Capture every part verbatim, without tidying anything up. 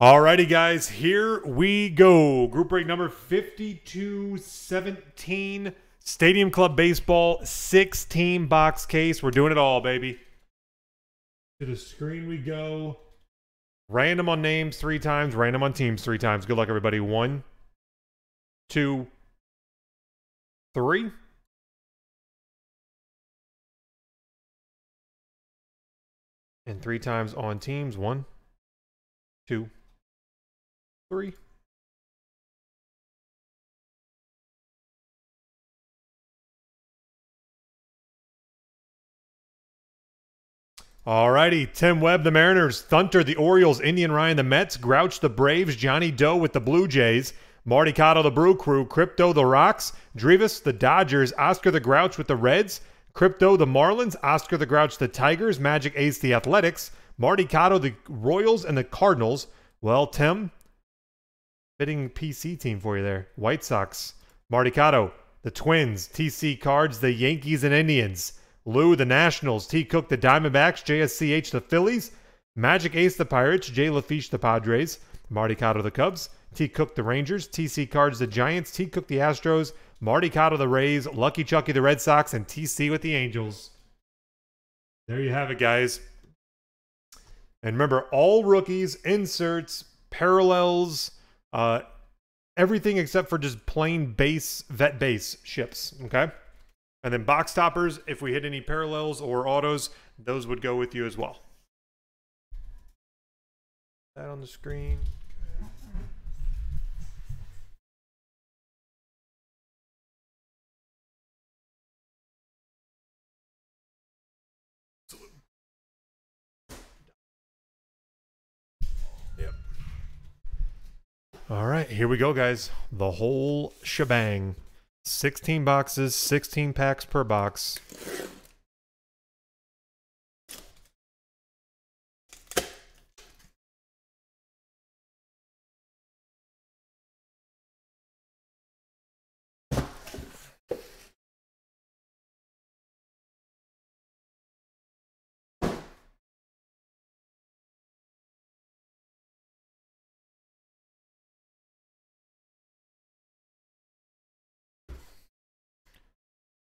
Alrighty, guys, here we go. Group break number fifty-two seventeen, Stadium Club Baseball, sixteen box case. We're doing it all, baby. To the screen we go. Random on names three times, random on teams three times. Good luck, everybody. One, two, three. And three times on teams. One, two, three. All righty. Tim Webb, the Mariners. Thunter, the Orioles. Indian Ryan, the Mets. Grouch, the Braves. Johnny Doe with the Blue Jays. Marty Cottle, the Brew Crew. Crypto, the Rocks. Drevis, the Dodgers. Oscar, the Grouch with the Reds. Crypto, the Marlins. Oscar, the Grouch, the Tigers. Magic Ace, the Athletics. Marty Cottle, the Royals, and the Cardinals. Well, Tim, fitting P C team for you there. White Sox, Marty Cotto, the Twins, T C Cards, the Yankees and Indians, Lou, the Nationals, T Cook, the Diamondbacks, J S C H, the Phillies, Magic Ace, the Pirates, Jay Lafiche, the Padres, Marty Cotto, the Cubs, T Cook, the Rangers, T C Cards, the Giants, T Cook, the Astros, Marty Cotto, the Rays, Lucky Chucky, the Red Sox, and T C with the Angels. There you have it, guys. And remember, all rookies, inserts, parallels, Uh, everything except for just plain base, vet base ships, okay? And then box toppers, if we hit any parallels or autos, those would go with you as well. That on the screen. All right, here we go, guys. The whole shebang. sixteen boxes, sixteen packs per box.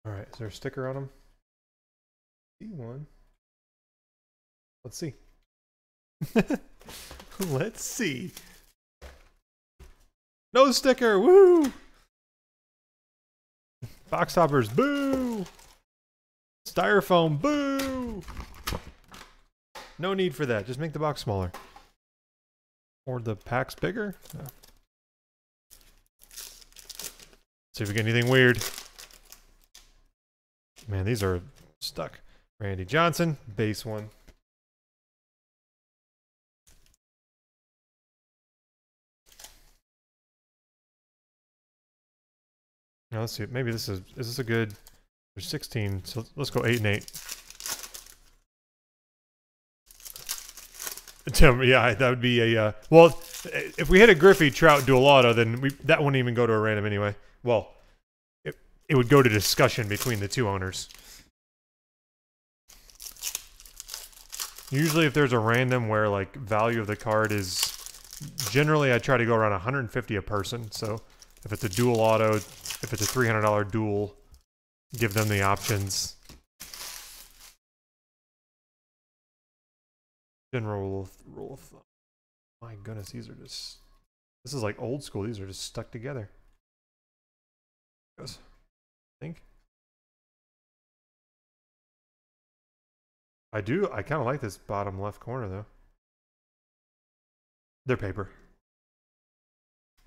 All right, is there a sticker on them? See one. Let's see. Let's see. No sticker, woo! Box hoppers, boo! Styrofoam, boo! No need for that, just make the box smaller. Or the packs bigger? No. See if we get anything weird. Man, these are stuck. Randy Johnson, base one. Now let's see. Maybe this is, is this a good, there's sixteen. So let's go eight and eight. Tim, yeah, that would be a, uh, well, if we hit a Griffey, Trout, Dual Auto, then we, that wouldn't even go to a random anyway. Well, it would go to discussion between the two owners. Usually if there's a random where like value of the card is, generally I try to go around one hundred fifty a person. So if it's a dual auto, if it's a three hundred dollar dual, give them the options. General rule of, rule of thumb. My goodness, these are just, this is like old school. These are just stuck together. Goes. Think I do. I kind of like this bottom left corner though. They're paper.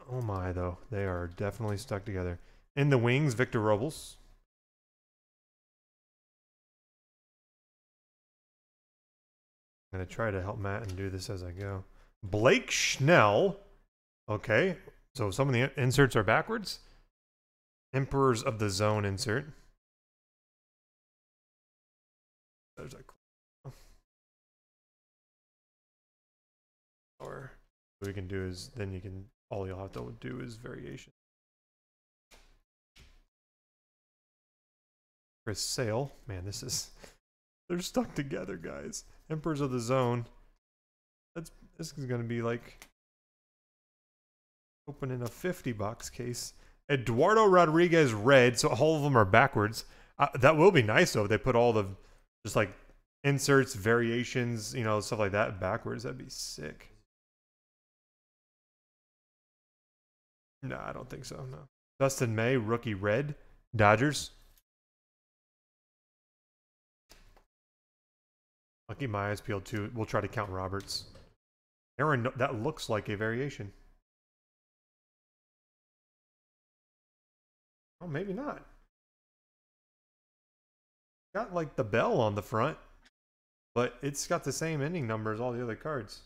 Oh my though. They are definitely stuck together. In the wings, Victor Robles. I'm going to try to help Matt and do this as I go. Blake Schnell. Okay. So some of the inserts are backwards. Emperors of the Zone insert. There's a. Or what we can do is then you can all you'll have to do is variation. Chris Sale, man, this is they're stuck together, guys. Emperors of the Zone. That's this is gonna be like Opening a fifty box case. Eduardo Rodriguez red, so all of them are backwards. Uh, that will be nice, though, if they put all the just like inserts, variations, you know, stuff like that backwards. That'd be sick. No, I don't think so, no. Dustin May, rookie red, Dodgers. I'll keep my eyes peeled, too. We'll try to count Roberts. Aaron, that looks like a variation. Oh, maybe not. Got, like, the bell on the front, but it's got the same ending number as all the other cards.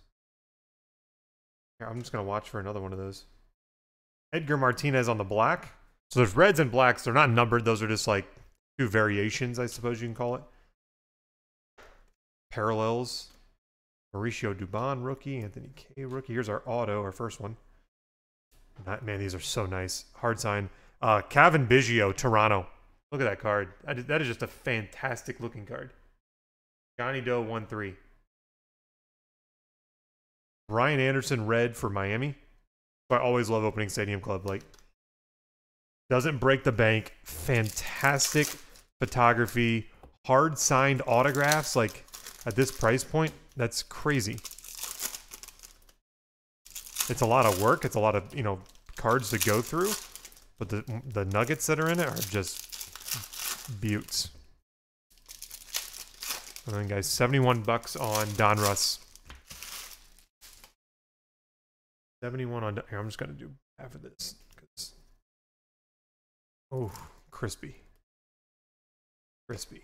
Here, I'm just going to watch for another one of those. Edgar Martinez on the black. So there's reds and blacks. They're not numbered. Those are just, like, two variations, I suppose you can call it. Parallels. Mauricio Dubon, rookie. Anthony K, rookie. Here's our auto, our first one. Not, man, these are so nice. Hard sign. Uh, Cavan Biggio, Toronto. Look at that card. That is, that is just a fantastic looking card. Johnny Doe, one three. Brian Anderson, red for Miami. I always love opening Stadium Club. Like, doesn't break the bank. Fantastic photography. Hard signed autographs. Like, at this price point, that's crazy. It's a lot of work. It's a lot of, you know, cards to go through. But the, the nuggets that are in it are just beauts. And then, guys, seventy-one bucks on Donruss. seventy-one on... Here, I'm just going to do half of this. Cause, oh, crispy. Crispy.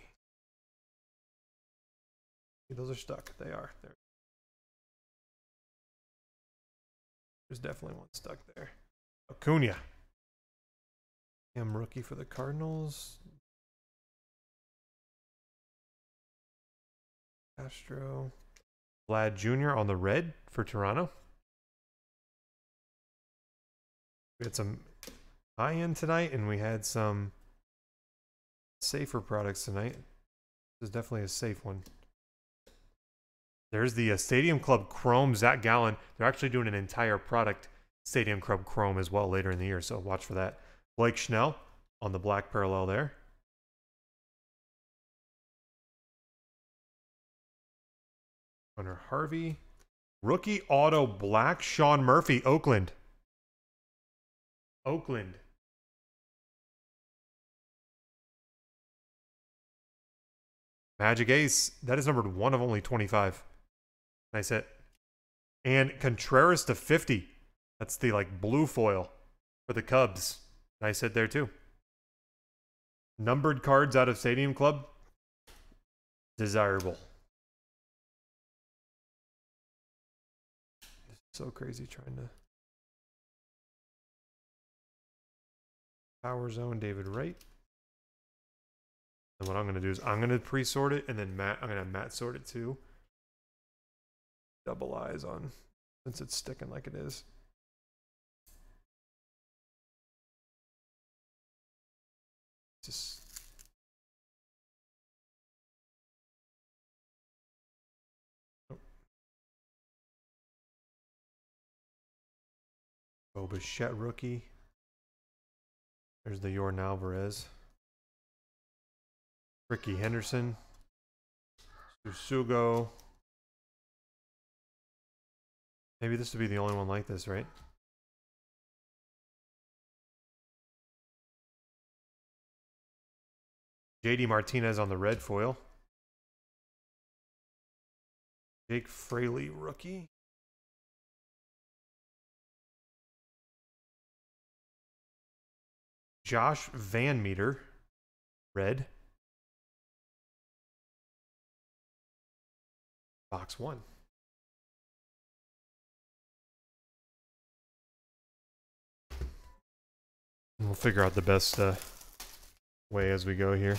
Those are stuck. They are. They're, there's definitely one stuck there. Acuna. I'm rookie for the Cardinals. Castro. Vlad Junior on the red for Toronto. We had some high-end tonight, and we had some safer products tonight. This is definitely a safe one. There's the uh, Stadium Club Chrome, Zach Gallen. They're actually doing an entire product, Stadium Club Chrome, as well later in the year, so watch for that. Blake Snell on the black parallel there. Hunter Harvey. Rookie auto black, Sean Murphy, Oakland. Oakland. Magic Ace. That is numbered one of only twenty-five. Nice hit. And Contreras to fifty. That's the, like, blue foil for the Cubs. Nice hit there, too. Numbered cards out of Stadium Club. Desirable. It's so crazy trying to... Power Zone, David Wright. And what I'm going to do is I'm going to pre-sort it, and then Matt, I'm going to have Matt sort it too. Double eyes on, since it's sticking like it is. Just... Oh. Bo Bichette rookie. There's the Jordan Alvarez. Ricky Henderson. Susugo. Maybe this would be the only one like this, right? J D Martinez on the red foil. Jake Fraley, rookie. Josh Van Meter, red. Box one. And we'll figure out the best uh, way as we go here.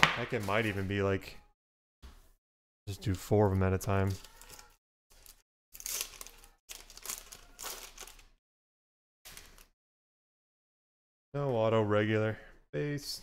Heck, it might even be like, just do four of them at a time. No auto, regular, base.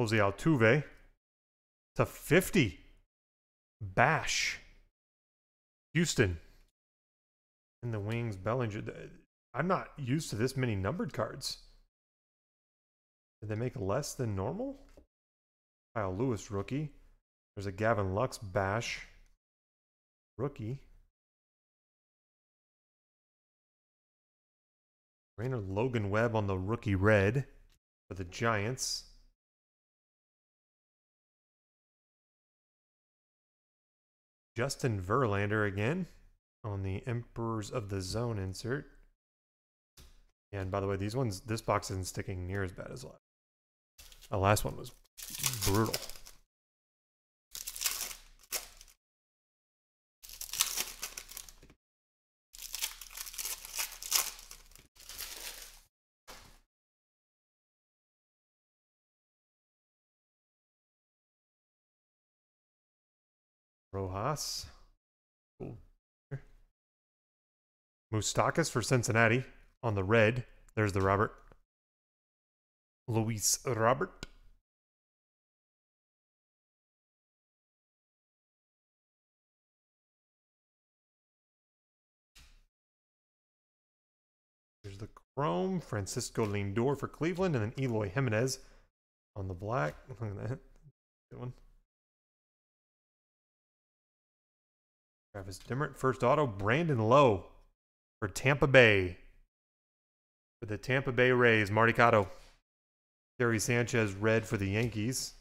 Jose Altuve to fifty. Bash. Houston. In the wings, Bellinger. I'm not used to this many numbered cards. Did they make less than normal? Kyle Lewis, rookie. There's a Gavin Lux bash. Rookie. Rainer Logan Webb on the rookie red for the Giants. Justin Verlander again on the Emperors of the Zone insert. And by the way, these ones, this box isn't sticking near as bad as last. The last one was brutal. Rojas. Cool. Moustakas for Cincinnati on the red. There's the Robert. Luis Robert. There's the chrome. Francisco Lindor for Cleveland. And then Eloy Jimenez on the black. Look at that. Good one. Travis Dimmert, first auto. Brandon Lowe for Tampa Bay. For the Tampa Bay Rays, Marty Cotto. Gary Sanchez, red for the Yankees.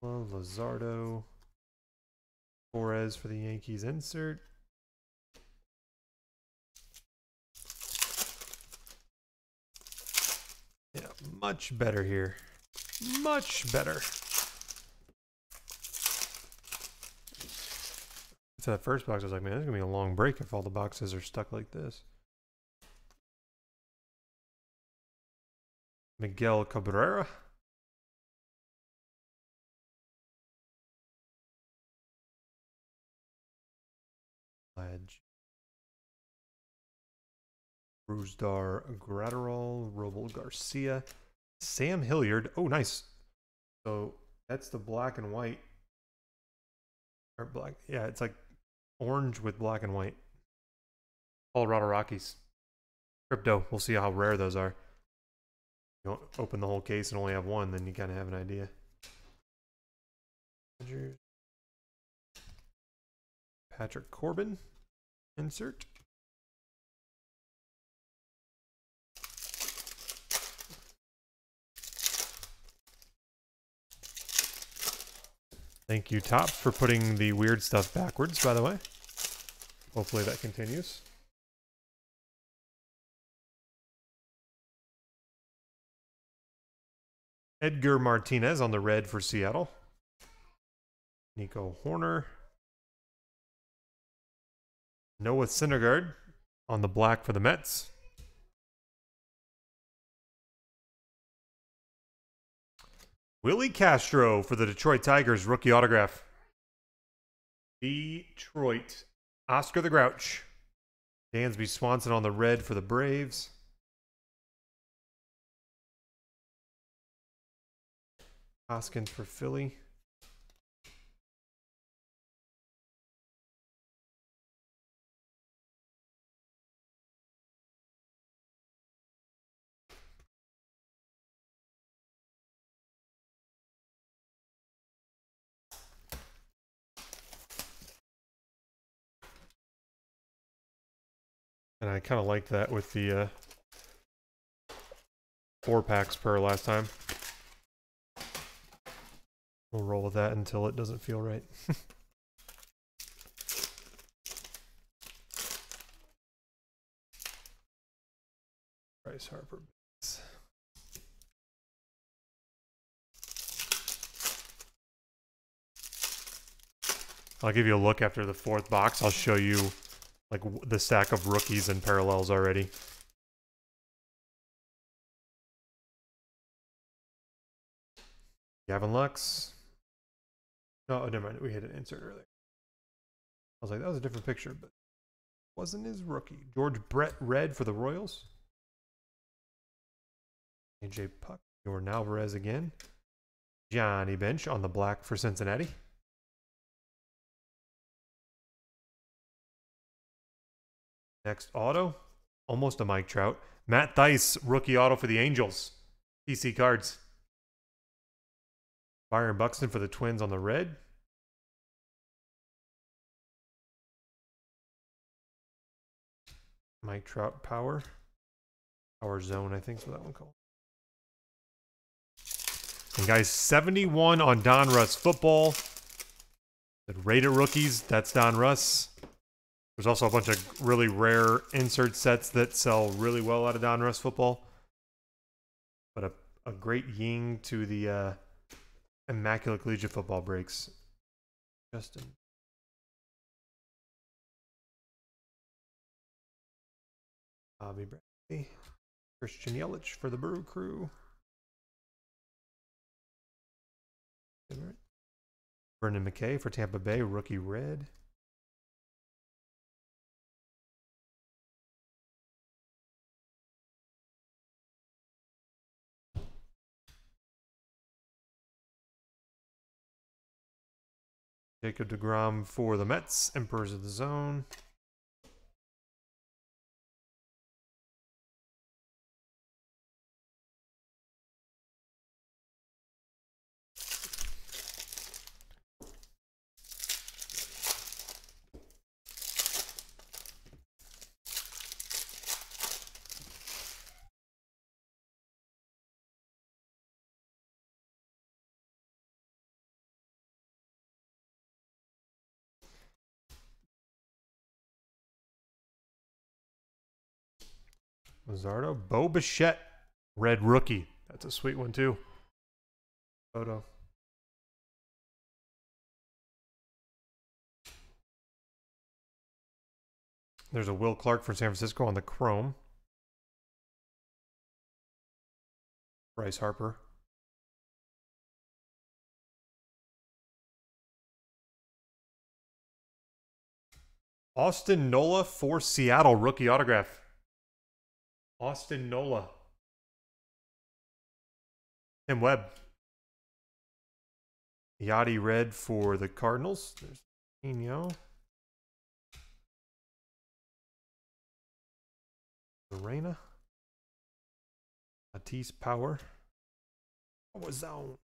Well, Luzardo. Torres for the Yankees, insert. Yeah, much better here. Much better. To that first box, I was like, man, this is going to be a long break if all the boxes are stuck like this. Miguel Cabrera. Ledge. Ruzdar Gratterall. Robel Garcia. Sam Hilliard. Oh, nice. So that's the black and white. Or black. Yeah, it's like orange with black and white. Colorado Rockies. Crypto. We'll see how rare those are. You don't open the whole case and only have one, then you kind of have an idea. Patrick Corbin. Insert. Thank you, Topps, for putting the weird stuff backwards, by the way. Hopefully that continues. Edgar Martinez on the red for Seattle. Nico Horner. Noah Syndergaard on the black for the Mets. Willie Castro for the Detroit Tigers, rookie autograph. Detroit. Oscar the Grouch. Dansby Swanson on the red for the Braves. Hoskins for Philly. And I kind of liked that with the uh, four packs per last time. We'll roll with that until it doesn't feel right. Bryce Harper. I'll give you a look after the fourth box. I'll show you like the stack of rookies and parallels already. Gavin Lux. No, oh, never mind. We had an insert earlier. I was like, that was a different picture, but wasn't his rookie. George Brett, red for the Royals. A J Puck. Jordan Alvarez again. Johnny Bench on the black for Cincinnati. Next auto. Almost a Mike Trout. Matt Theis, rookie auto for the Angels. P C cards. Byron Buxton for the Twins on the red. Mike Trout power. Power zone, I think, is what that one called. And guys, seventy-one on Donruss football. The rated rookies, that's Donruss. There's also a bunch of really rare insert sets that sell really well out of Donruss football. But a, a great ying to the uh, Immaculate Collegiate Football breaks. Justin. Bobby Bradley. Christian Yelich for the Brew Crew. Vernon McKay for Tampa Bay, rookie red. Jacob deGrom for the Mets, Emperors of the Zone. Luzardo, Bo Bichette, red rookie. That's a sweet one too. Photo. There's a Will Clark for San Francisco on the Chrome. Bryce Harper. Austin Nola for Seattle, rookie autograph. Austin Nola. Tim Webb. Yachty red for the Cardinals. There's Pino. Lorena. Matisse Power. Power Zone.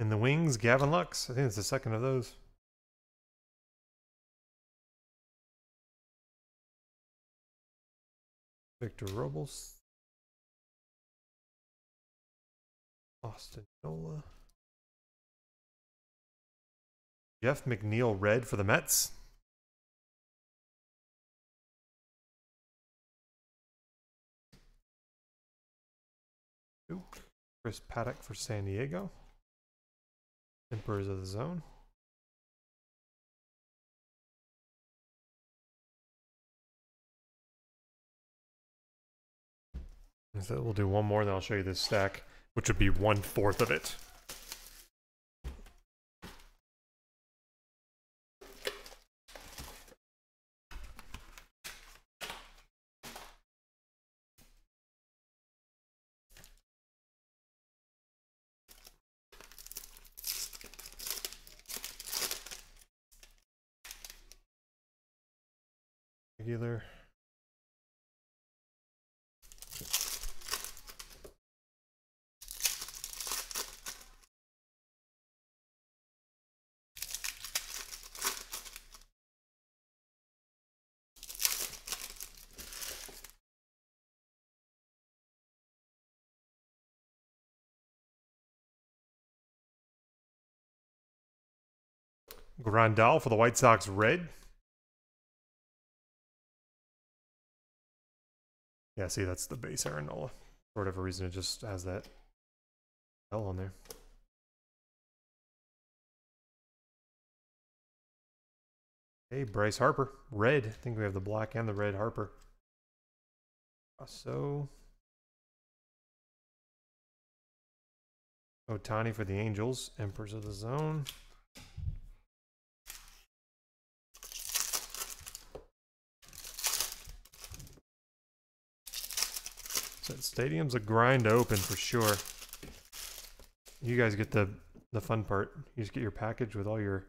In the wings, Gavin Lux. I think it's the second of those. Victor Robles. Austin Nola. Jeff McNeil red for the Mets. Chris Paddock for San Diego. Emperors of the Zone. So we'll do one more, and then I'll show you this stack, which would be one fourth of it. Regular. Grandal for the White Sox red. Yeah, see, that's the base Aaron Nola. For whatever reason, it just has that L on there. Hey, Bryce Harper. Red. I think we have the black and the red Harper. So... Otani for the Angels. Emperors of the Zone. So stadium's a grind to open for sure. You guys get the, the fun part. You just get your package with all your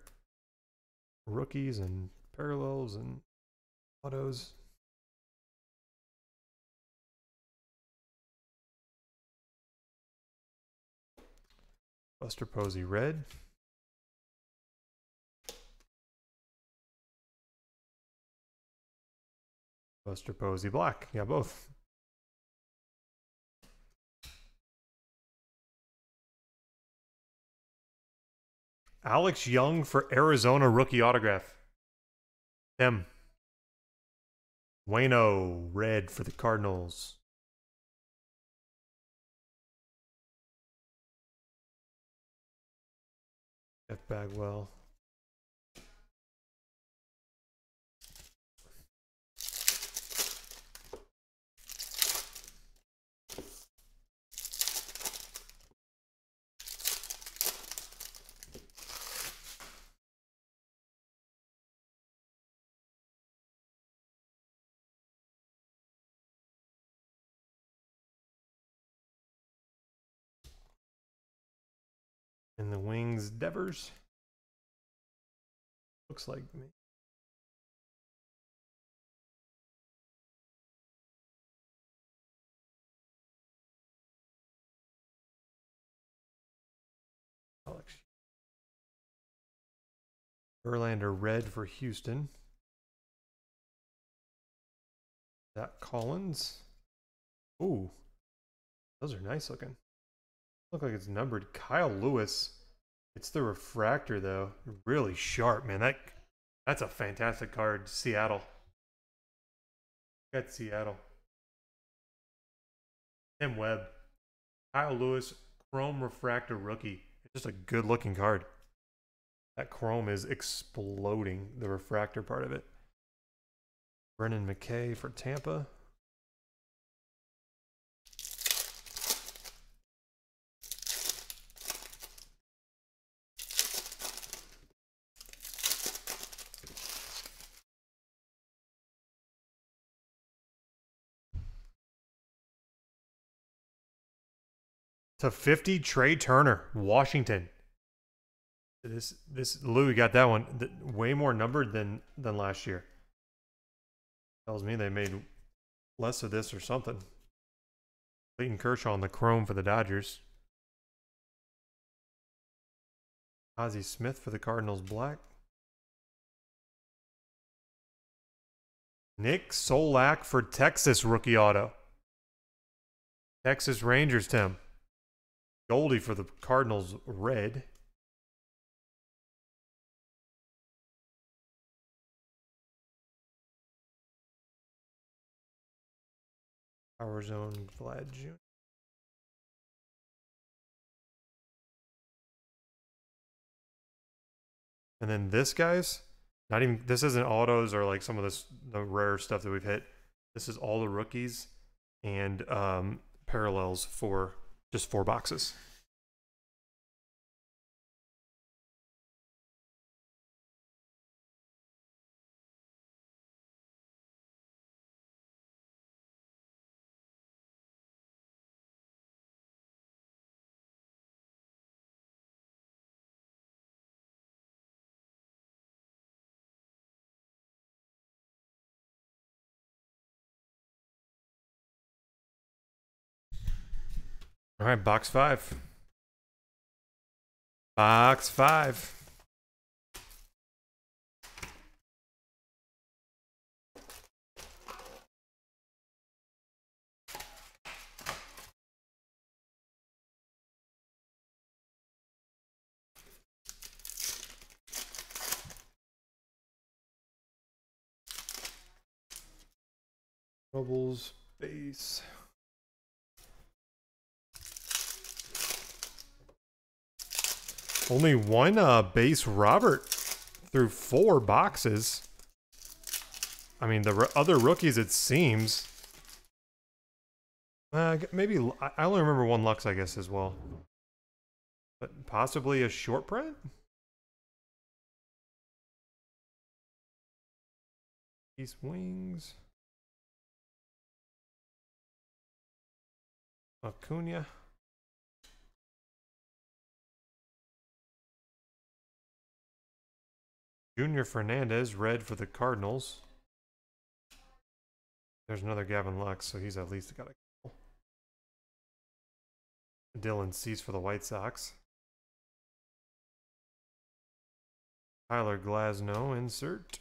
rookies and parallels and autos. Buster Posey red. Buster Posey black. Yeah, both. Alex Young for Arizona rookie autograph. Them. Wayno red for the Cardinals. Jeff Bagwell. And the Wings, Devers. Looks like me. Alex. Verlander, red for Houston. Zach Collins. Ooh, those are nice looking. Look like it's numbered. Kyle Lewis. It's the refractor though. Really sharp, man. That that's a fantastic card. Seattle. Got Seattle. Tim Webb. Kyle Lewis. Chrome refractor rookie. It's just a good looking card. That chrome is exploding. The refractor part of it. Brennan McKay for Tampa. to fifty, Trey Turner, Washington. This, this Lou got that one. The, way more numbered than than last year. Tells me they made less of this or something. Clayton Kershaw on the chrome for the Dodgers. Ozzie Smith for the Cardinals, black. Nick Solak for Texas rookie auto. Texas Rangers, Tim. Goldie for the Cardinals, red. Power Zone, Vlad Junior And then this, guys, not even, this isn't autos or like some of this, the rare stuff that we've hit. This is all the rookies and um, parallels for just four boxes. All right, box five. Box five. Bubbles, base. Only one uh, base Robert through four boxes. I mean, the r other rookies, it seems. Uh, maybe, I only remember one Lux, I guess, as well. But possibly a short print? East Wings. Acuna. Junior Fernandez, red for the Cardinals. There's another Gavin Lux, so he's at least got a goal. Dylan Cease for the White Sox. Tyler Glasnow, insert.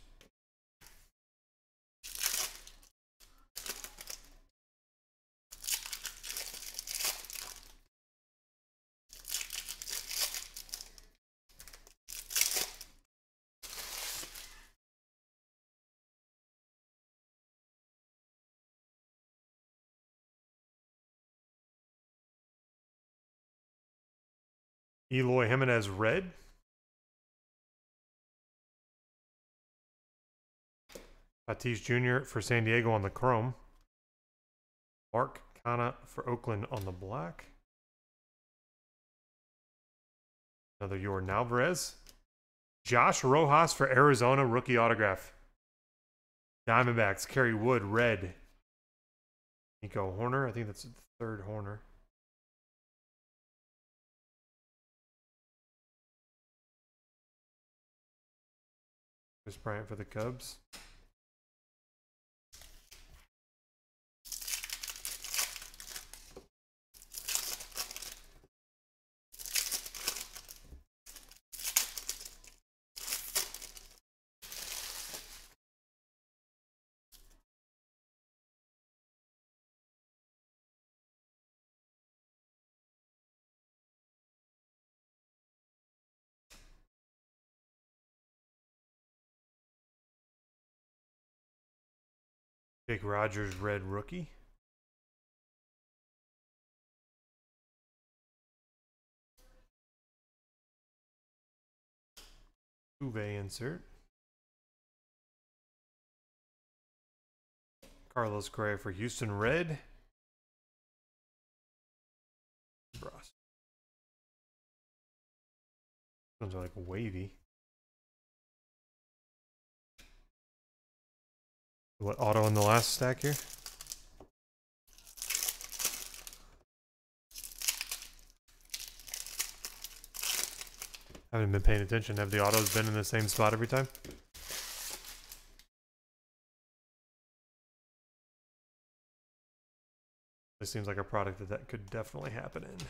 Eloy Jimenez, red. Tatis Junior for San Diego on the chrome. Mark Canha for Oakland on the black. Another Yordan Alvarez. Josh Rojas for Arizona, rookie autograph. Diamondbacks, Kerry Wood, red. Nico Horner, I think that's the third Horner. Chris Bryant for the Cubs. Jake Rogers, red rookie. Uve insert. Carlos Correa for Houston, red. Bros. Those are like wavy. What auto in the last stack here? I haven't been paying attention. Have the autos been in the same spot every time? This seems like a product that that could definitely happen in.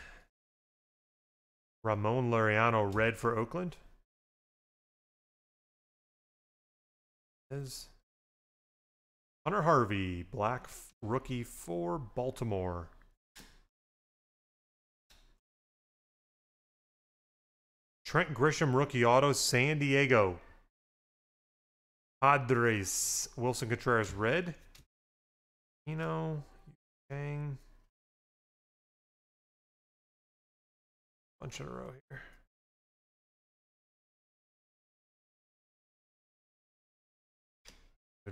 Ramon Laureano, red for Oakland. Is Hunter Harvey, black rookie for Baltimore. Trent Grisham, rookie auto, San Diego. Padres, Wilson Contreras, red. You know, dang. Bunch in a row here.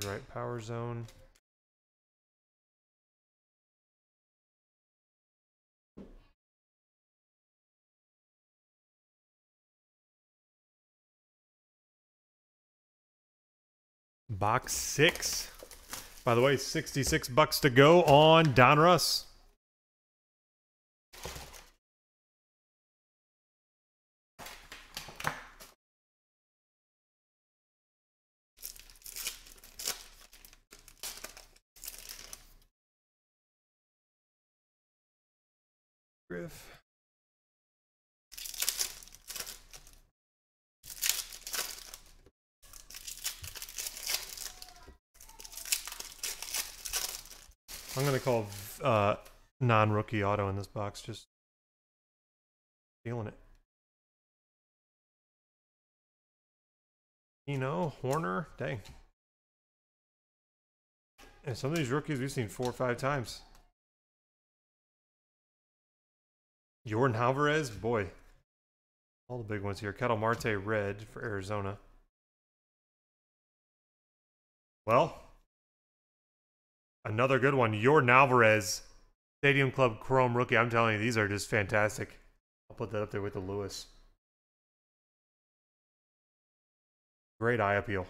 Right power zone. Box six. By the way, sixty-six bucks to go on Donruss. Griff. I'm going to call uh, non-rookie auto in this box, just feeling it. You know, Horner, dang. And some of these rookies we've seen four or five times. Yordan Alvarez, boy. All the big ones here. Kettle Marte, red for Arizona. Well, Another good one. Jordan Alvarez, Stadium Club Chrome rookie. I'm telling you, these are just fantastic. I'll put that up there with the Lewis. Great eye appeal.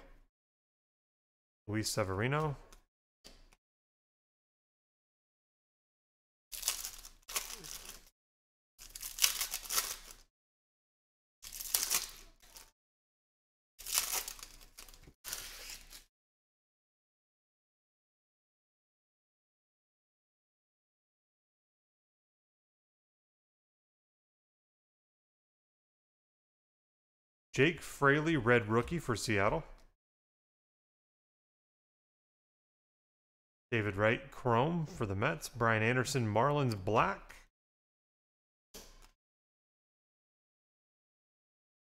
Luis Severino. Jake Fraley, red rookie for Seattle. David Wright, chrome for the Mets. Brian Anderson, Marlins, black.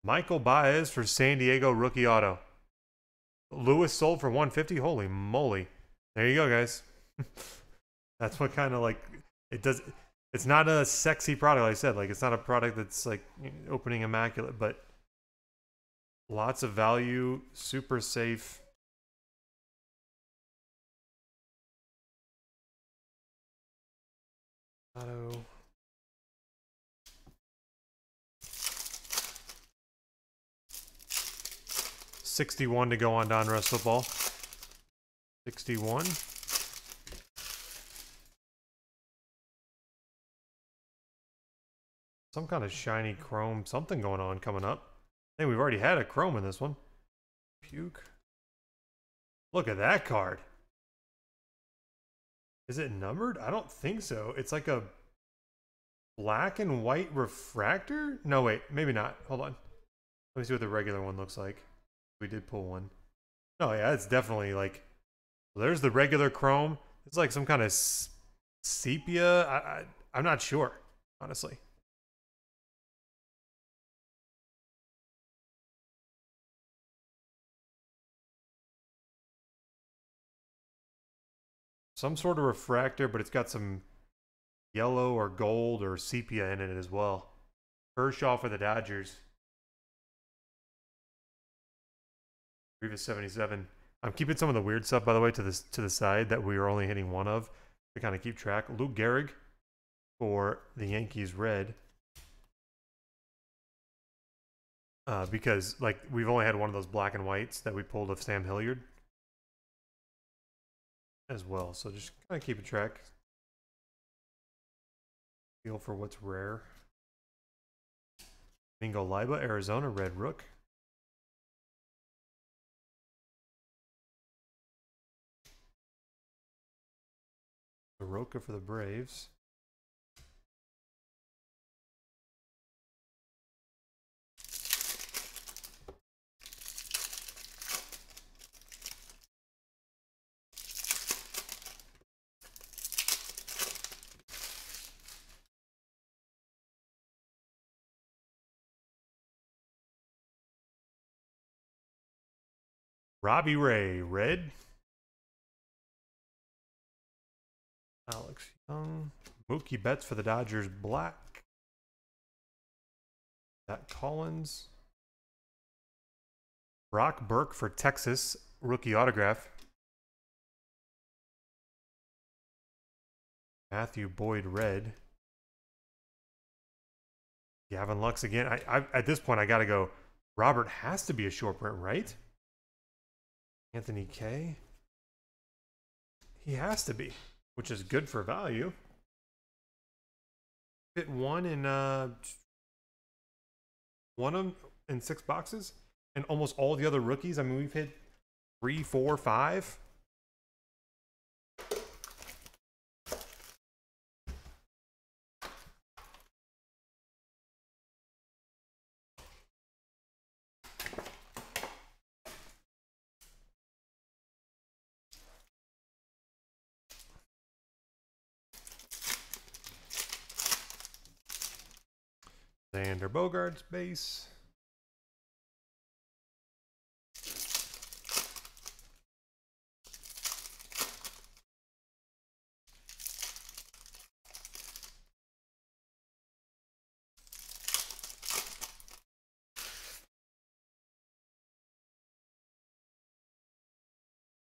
Michael Baez for San Diego, rookie auto. Lewis sold for one fifty. Holy moly. There you go, guys. That's what kind of like, it does. It's not a sexy product, like I said. Like, it's not a product that's like opening immaculate, but lots of value, super safe. Auto. sixty-one to go on Donruss Football. sixty-one. Some kind of shiny chrome, something going on coming up. I think we've already had a chrome in this one. Puke. Look at that card. Is it numbered? I don't think so. It's like a black and white refractor? No, wait. Maybe not. Hold on. Let me see what the regular one looks like. We did pull one. Oh, yeah. It's definitely like... Well, there's the regular chrome. It's like some kind of sepia. I, I, I'm not sure, honestly. Some sort of refractor, but it's got some yellow or gold or sepia in it as well. Kershaw for the Dodgers. Previous seventy-seven. I'm keeping some of the weird stuff, by the way, to this to the side that we were only hitting one of to kind of keep track. Lou Gehrig for the Yankees red. Uh, because like we've only had one of those black and whites that we pulled of Sam Hilliard as well, so just kind of keep a track, feel for what's rare. Mingo Leiba, Arizona, red rook. Soroka for the Braves. Robbie Ray, red. Alex Young. Mookie Betts for the Dodgers, black. Zach Collins. Brock Burke for Texas, rookie autograph. Matthew Boyd, red. Gavin Lux again. I, I, at this point, I got to go. Robert has to be a short print, right? Anthony Kaye. He has to be, which is good for value. Fit one in uh, one of them in six boxes, and almost all the other rookies. I mean, we've hit three, four, five. Xander Bogaerts base.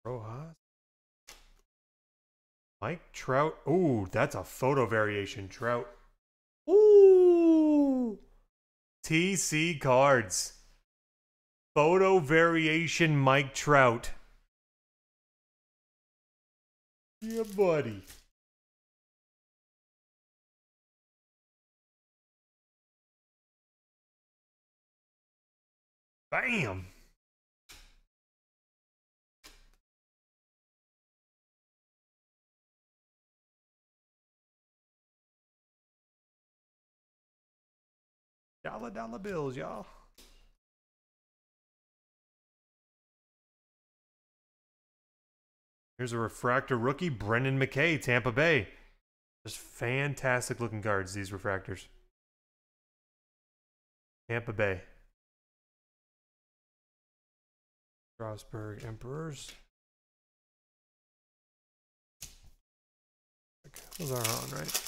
Rojas. Mike Trout. Ooh, that's a photo variation, Trout. Ooh. T C cards. Photo variation, Mike Trout. Yeah, buddy. Bam. Dollar dollar bills, y'all. Here's a refractor rookie, Brendan McKay, Tampa Bay. Just fantastic looking cards, these refractors. Tampa Bay. Strasburg Emperors. Those are on, right?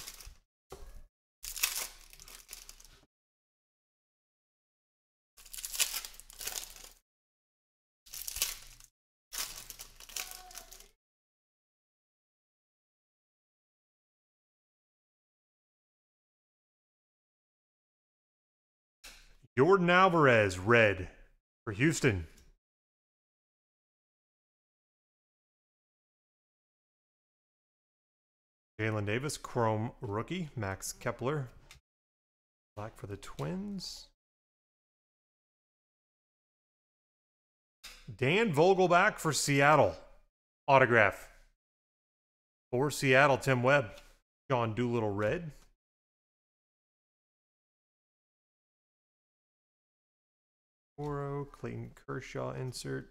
Jordan Alvarez, red, for Houston. Jalen Davis, Chrome rookie. Max Kepler, black for the Twins. Dan Vogelback for Seattle. Autograph. For Seattle, Tim Webb. John Doolittle, red. Oro, Clayton Kershaw insert.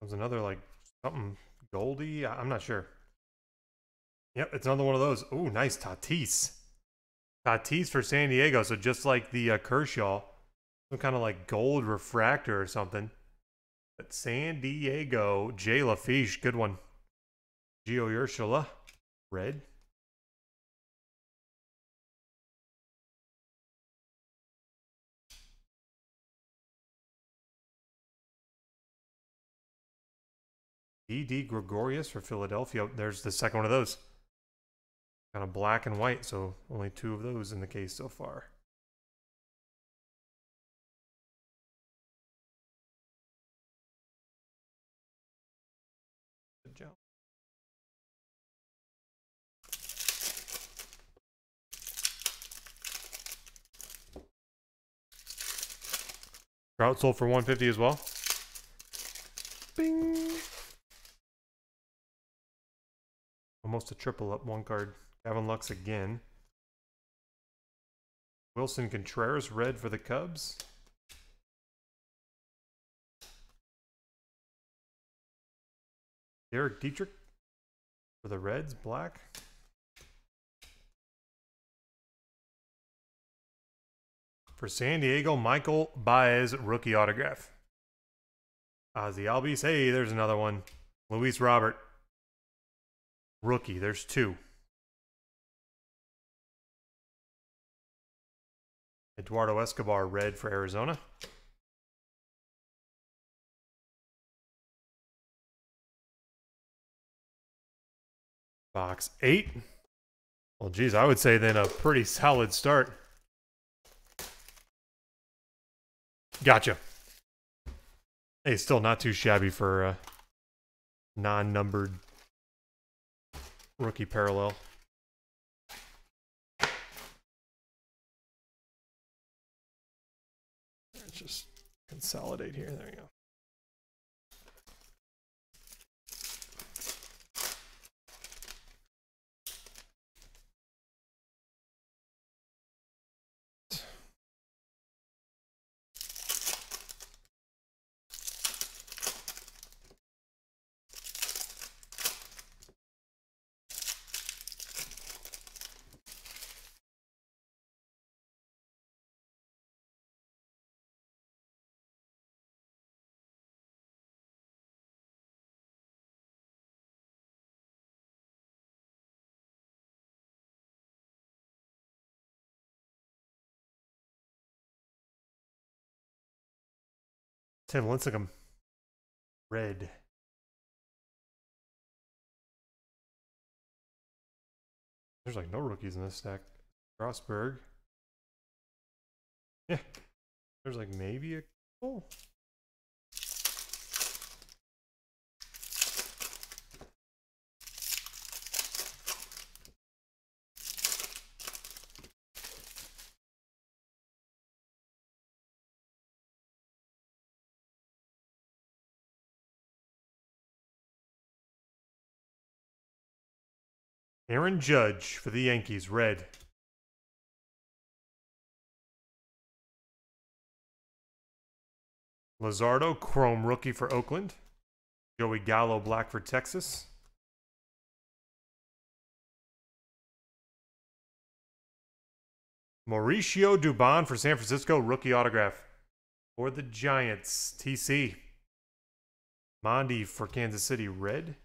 There's another like something Goldie, I'm not sure. Yep, it's another one of those. Oh, nice Tatis. Tatis for San Diego. So just like the uh, Kershaw, some kind of like gold refractor or something. But San Diego, Jay Lafiche, good one. Gio Urshela, red. D D Gregorius for Philadelphia. There's the second one of those. Kind of black and white, so only two of those in the case so far. Good job. Trout sold for one fifty as well. Bing! Almost a triple up one card. Gavin Lux again. Wilson Contreras, red for the Cubs. Derek Dietrich for the Reds, black. For San Diego, Michael Baez, rookie autograph. Ozzy Albies, hey, there's another one. Luis Robert. Rookie, there's two. Eduardo Escobar, red for Arizona. Box eight. Well, geez, I would say then a pretty solid start. Gotcha. Hey, still not too shabby for uh, non-numbered rookie parallel. Let's just consolidate here. There you go. Tim, let's look him. Red. There's like no rookies in this stack. Strasburg. Yeah. There's like maybe a couple. Aaron Judge for the Yankees, red. Luzardo, chrome rookie for Oakland. Joey Gallo, black for Texas. Mauricio Dubon for San Francisco, rookie autograph for the Giants, T C. Mondi for Kansas City, red.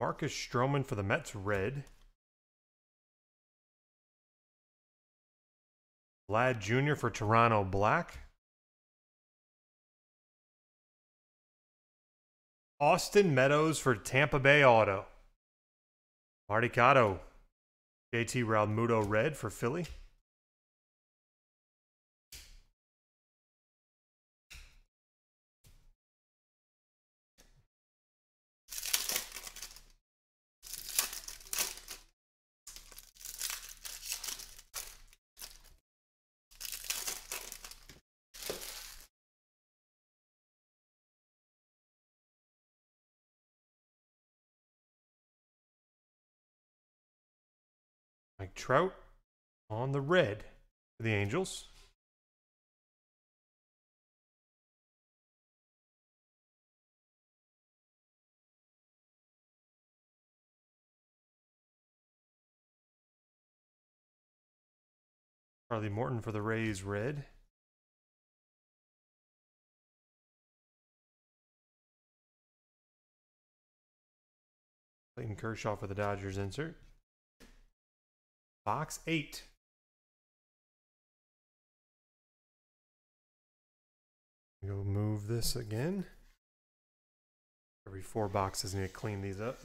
Marcus Stroman for the Mets, red. Vlad Junior for Toronto, black. Austin Meadows for Tampa Bay Auto. Marty Cotto. J T Realmuto, red for Philly. Mike Trout on the red for the Angels. Charlie Morton for the Rays, red. Clayton Kershaw for the Dodgers, insert. Box eight. Go move this again. Every four boxes, need to clean these up.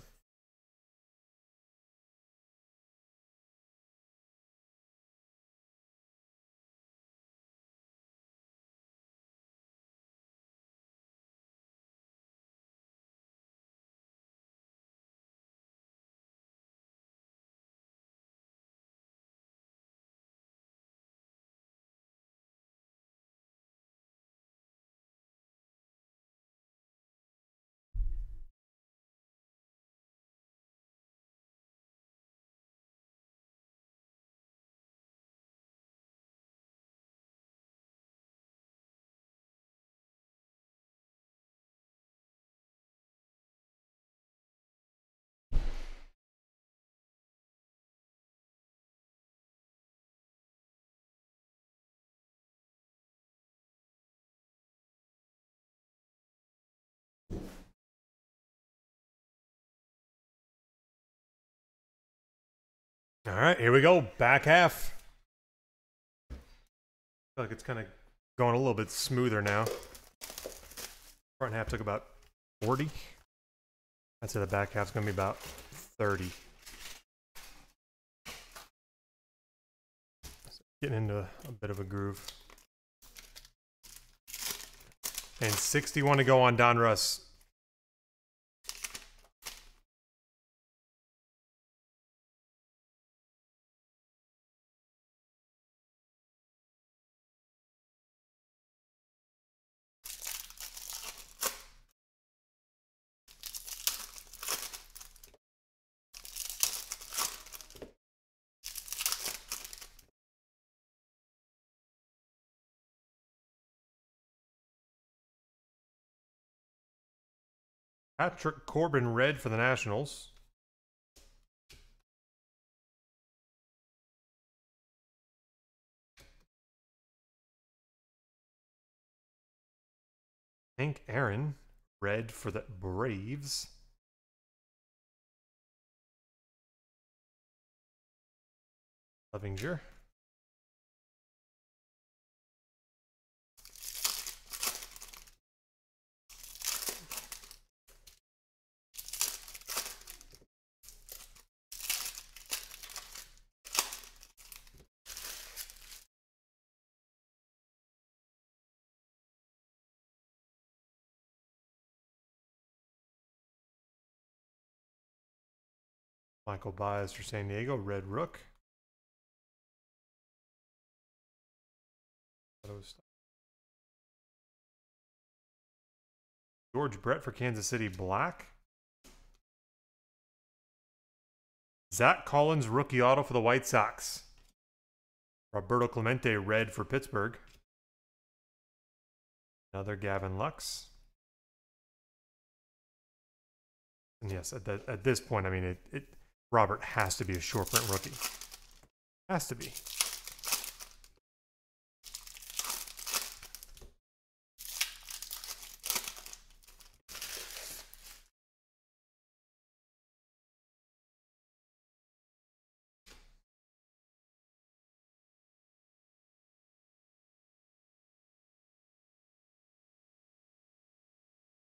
All right, here we go. Back half. I feel like it's kind of going a little bit smoother now. Front half took about forty. I'd say the back half's going to be about thirty. Getting into a bit of a groove. And sixty-one to go on Donruss. Patrick Corbin red for the Nationals. Hank Aaron red for the Braves. Lovinger. Michael Baez for San Diego, red Rook. George Brett for Kansas City, black. Zach Collins, rookie auto for the White Sox. Roberto Clemente, red for Pittsburgh. Another Gavin Lux. And yes, at, the, at this point, I mean, it, it Robert has to be a short print rookie. Has to be.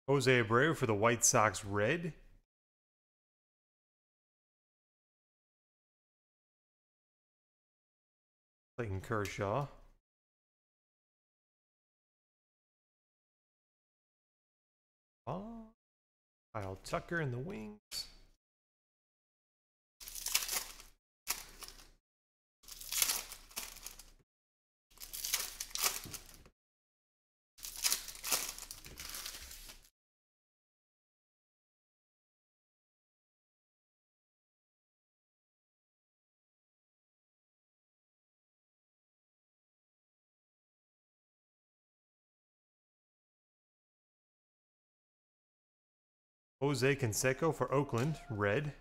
Jose Abreu for the White Sox, red. Clayton Kershaw. Oh, Kyle Tucker in the wings. Jose Canseco for Oakland, red.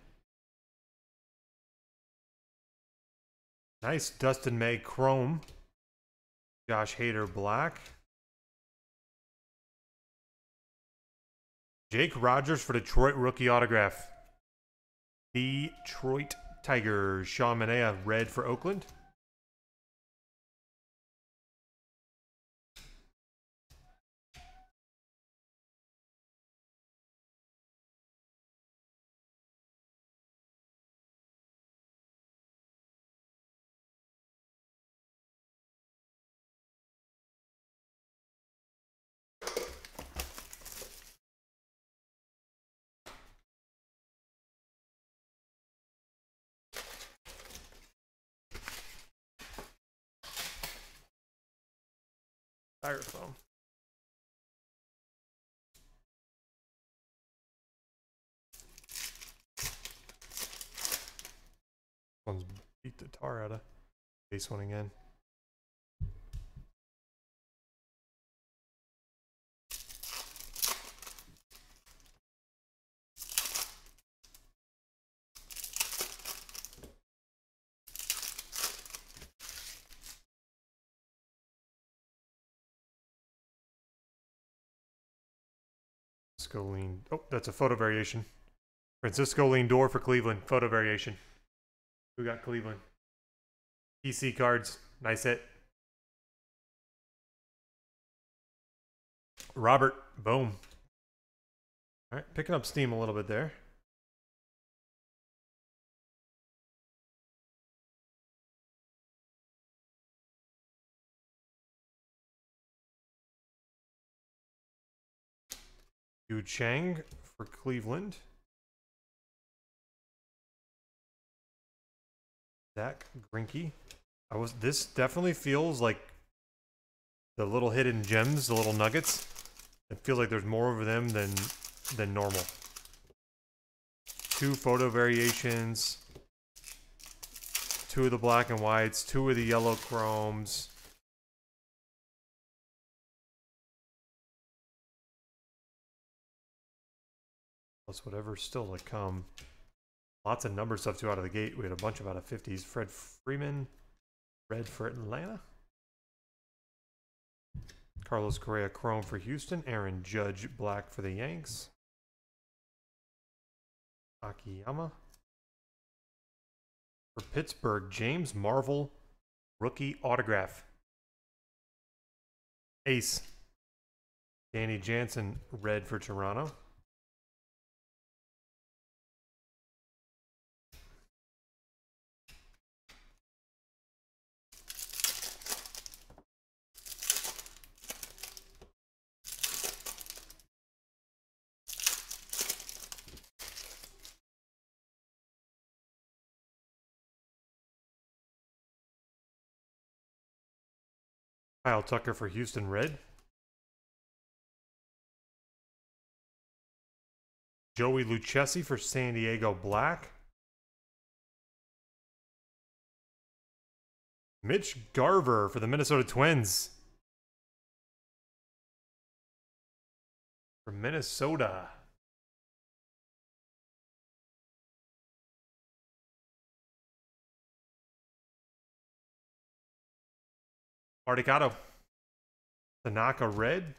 Nice Dustin May chrome. Josh Hader, black. Jake Rogers for Detroit, rookie autograph. Detroit Tigers. Sean Manea, red for Oakland. Styrofoam. This one's beat the tar out of base one again. Oh, that's a photo variation. Francisco Lindor for Cleveland. Photo variation. Who got Cleveland? P C cards. Nice hit. Robert. Boom. All right. Picking up steam a little bit there. Yu Chang for Cleveland. Zach Greinke. I was. This definitely feels like the little hidden gems, the little nuggets. It feels like there's more of them than than normal. Two photo variations. Two of the black and whites. Two of the yellow chromes. plus whatever's still to come. Lots of number stuff too out of the gate. We had a bunch of out of fifties. Fred Freeman, red for Atlanta. Carlos Correa, chrome for Houston. Aaron Judge, black for the Yanks. Akiyama. For Pittsburgh, James Marvel, rookie autograph. Ace. Danny Jansen, red for Toronto. Kyle Tucker for Houston, red. Joey Lucchesi for San Diego, black. Mitch Garver for the Minnesota Twins. For Minnesota. Articado. Tanaka, red.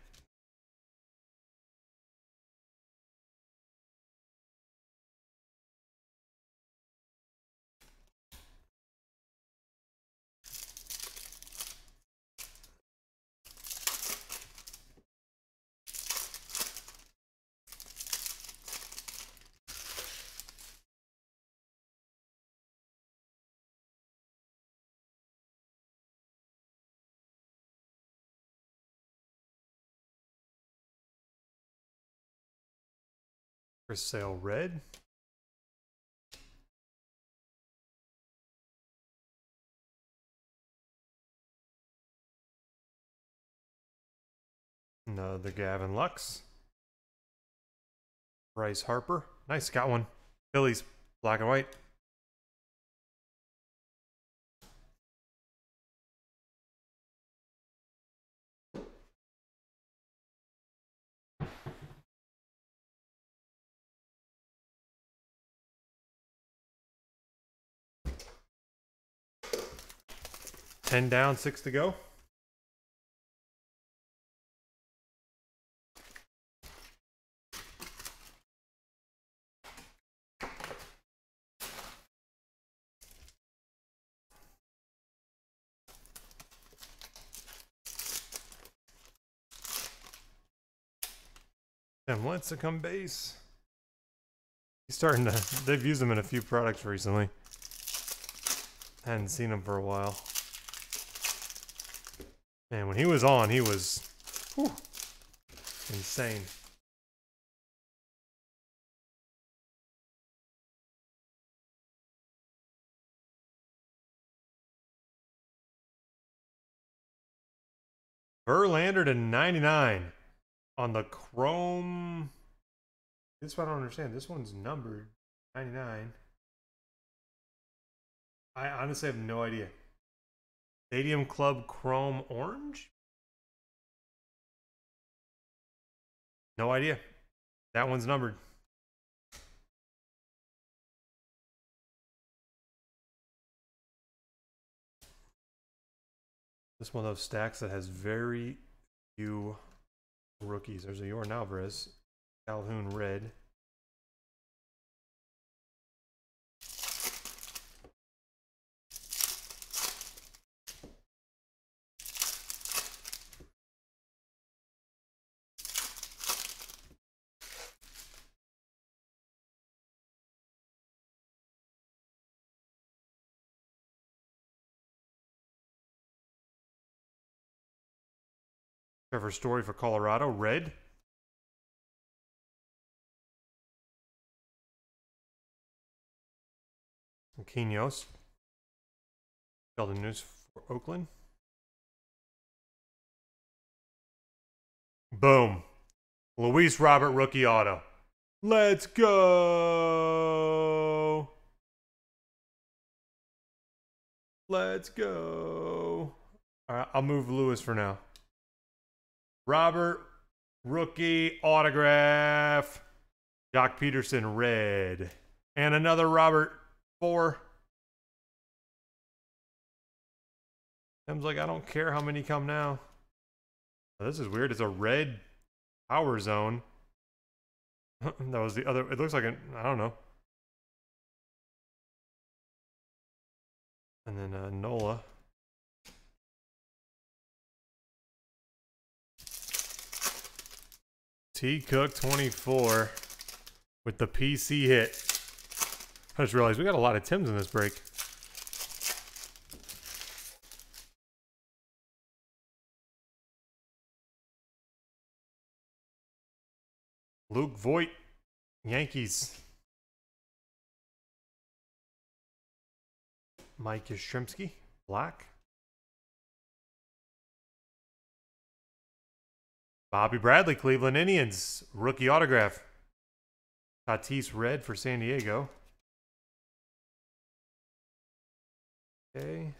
Chris Sale, red. Another Gavin Lux. Bryce Harper. Nice, got one. Phillies, black and white. ten down, six to go. And let's come base. He's starting to, they've used them in a few products recently. Hadn't seen them for a while. Man, when he was on, he was whew, insane. Verlander to ninety-nine on the Chrome. This one I don't understand. This one's numbered ninety-nine. I honestly have no idea. Stadium Club Chrome Orange? No idea. That one's numbered. This is one of those stacks that has very few rookies. There's a Jordan Alvarez, Calhoun red. Trevor Story for Colorado, red. Quinones. Sheldon News for Oakland. Boom. Luis Robert, rookie auto. Let's go. Let's go. All right, I'll move Lewis for now. Robert, rookie autograph. Doc Peterson, red. And another Robert, four. Tim's like, I don't care how many come now. Oh, this is weird. It's a red power zone. That was the other. It looks like an, I don't know. And then uh, Nola. T Cook twenty-four with the P C hit. I just realized we got a lot of Tims in this break. Luke Voigt, Yankees. Mike Yastrzemski, black. Bobby Bradley, Cleveland Indians, rookie autograph. Tatis, red for San Diego. Okay.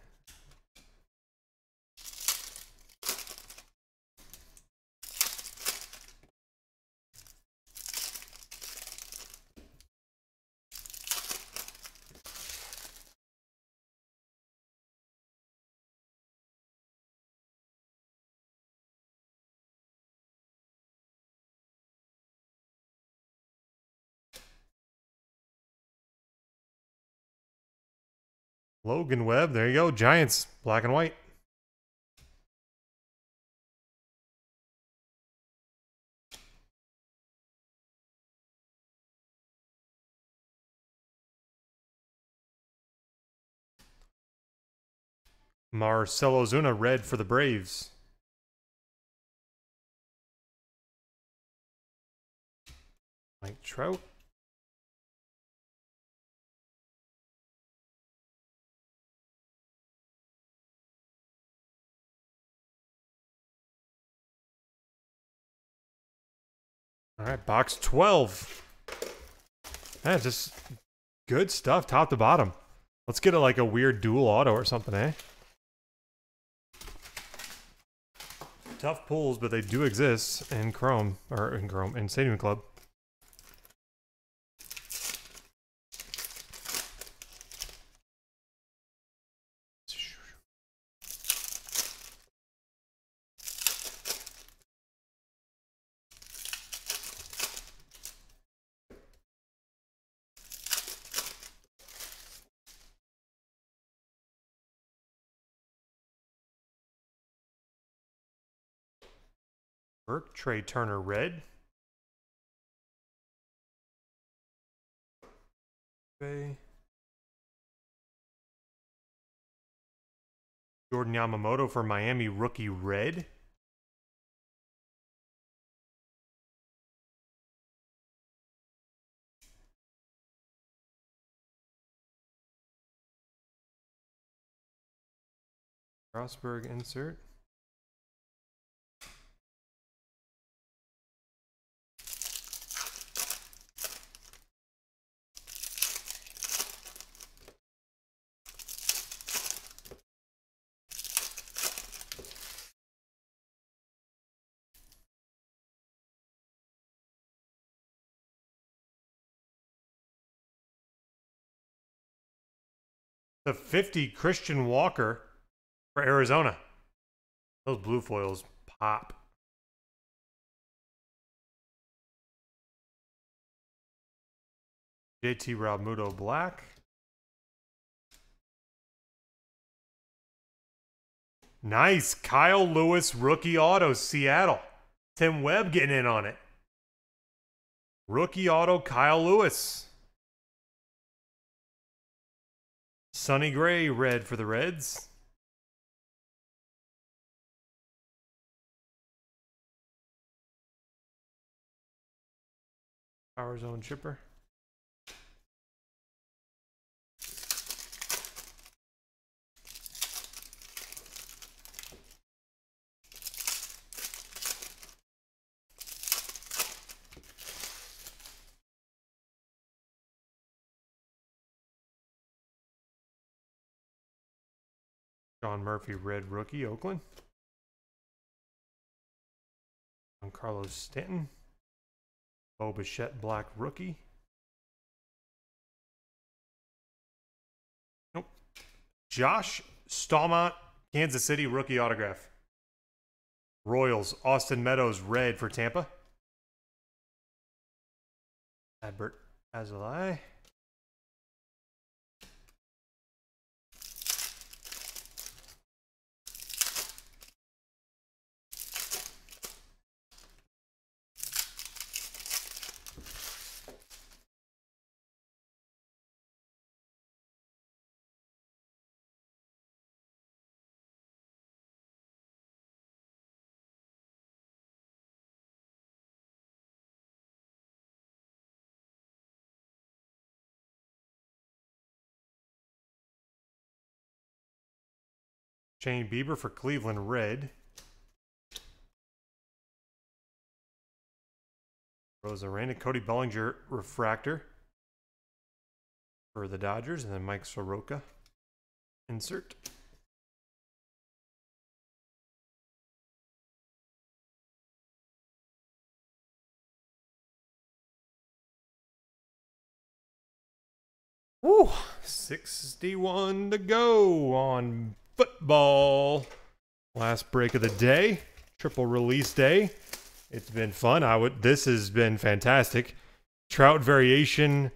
Logan Webb, there you go. Giants, black and white. Marcelo Zuna, red for the Braves. Mike Trout. All right, box twelve. That's just good stuff, top to bottom. Let's get a, like a weird dual auto or something, eh? Tough pulls, but they do exist in Chrome, or in Chrome, in Stadium Club. Trey Turner, red. Okay. Jordan Yamamoto for Miami, rookie, red. Rosberg insert. The fifty Christian Walker for Arizona. Those blue foils pop. J T Realmuto, black. Nice. Kyle Lewis, rookie auto, Seattle. Tim Webb getting in on it. Rookie auto, Kyle Lewis. Sonny Gray, red for the Reds. Power Zone Chipper. John Murphy, red rookie, Oakland. Giancarlo Stanton. Bo Bichette, black rookie. Nope. Josh Stallmont, Kansas City, rookie autograph. Royals, Austin Meadows, red for Tampa. Albert Azalai. Shane Bieber for Cleveland, red. Rosa Randon, Cody Bellinger, refractor for the Dodgers, and then Mike Soroka, insert. Woo! sixty-one to go on football. Last break of the day, triple release day. It's been fun. I would. This has been fantastic. Trout variation,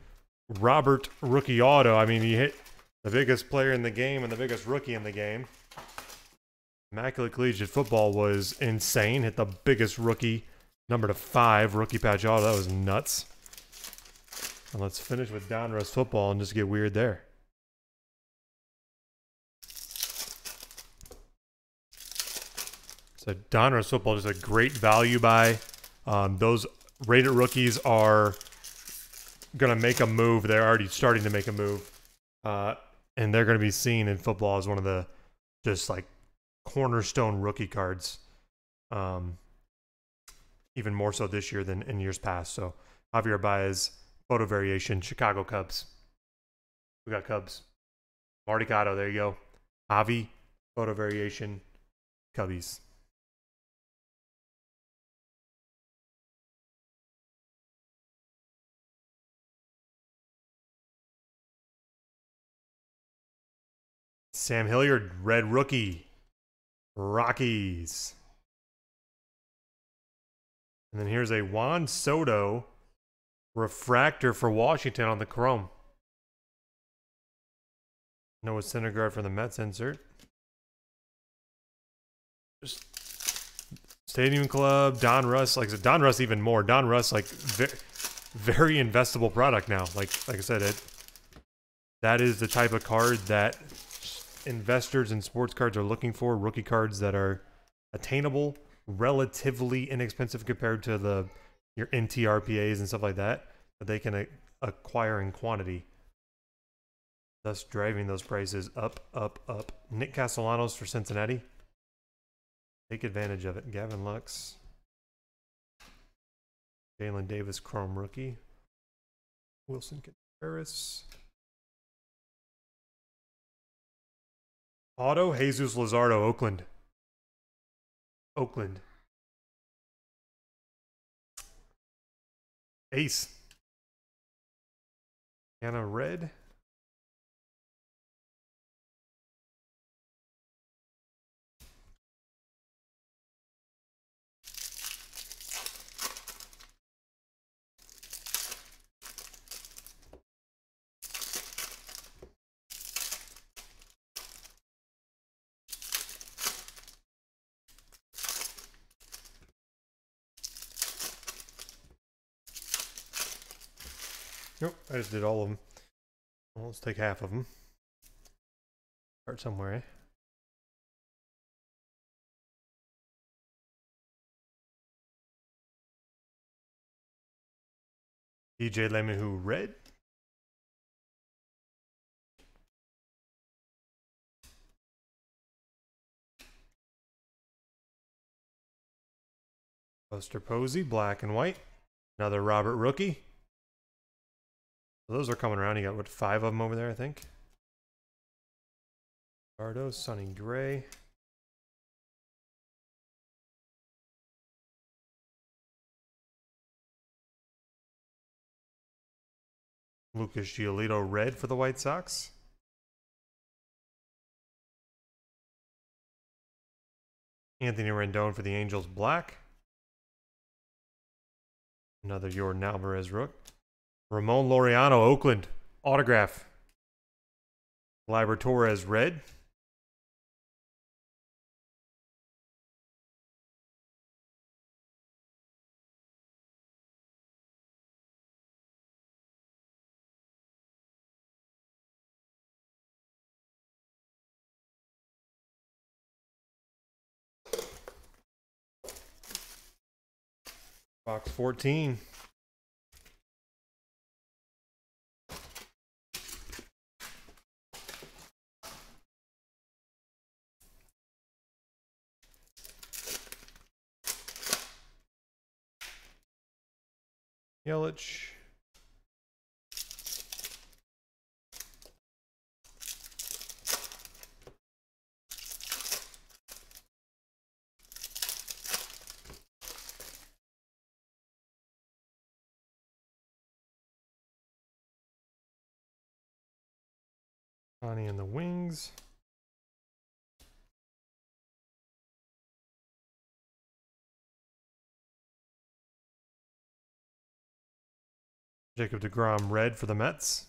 Robert rookie auto. I mean, he hit the biggest player in the game and the biggest rookie in the game. Immaculate Collegiate Football was insane. Hit the biggest rookie, number to five rookie patch auto. That was nuts. And let's finish with Donruss football and just get weird there. The Donruss football is a great value buy. Um, those rated rookies are going to make a move. They're already starting to make a move. Uh, and they're going to be seen in football as one of the just like cornerstone rookie cards. Um, even more so this year than in years past. So Javier Baez, photo variation, Chicago Cubs. We got Cubs. Marty Cotto, there you go. Javi, photo variation, Cubbies. Sam Hilliard, red rookie, Rockies. And then here's a Juan Soto refractor for Washington on the Chrome. Noah Syndergaard for the Mets, insert. Just Stadium Club, Donruss, like I said, Donruss even more. Donruss, like very, very investable product now. Like, like I said, it that is the type of card that investors in sports cards are looking for. Rookie cards that are attainable, relatively inexpensive compared to the your N T R P As and stuff like that, that they can a acquire in quantity, thus driving those prices up, up, up. Nick Castellanos for Cincinnati. Take advantage of it. Gavin Lux. Jalen Davis, Chrome rookie. Wilson Contreras. Auto, Jesus Luzardo, Oakland. Oakland. Ace. Anna Red. Nope, I just did all of them. Well, let's take half of them. Start somewhere, eh? D J LeMahieu, red. Buster Posey, black and white. Another Robert rookie. Those are coming around. You got, what, five of them over there, I think? Bardo, Sonny Gray. Lucas Giolito red for the White Sox. Anthony Rendon for the Angels black. Another Jordan Alvarez rook. Ramon Laureano, Oakland, autograph. Gleyber Torres red. Box fourteen. Yelich. Connie and the Wings. Jacob deGrom red for the Mets.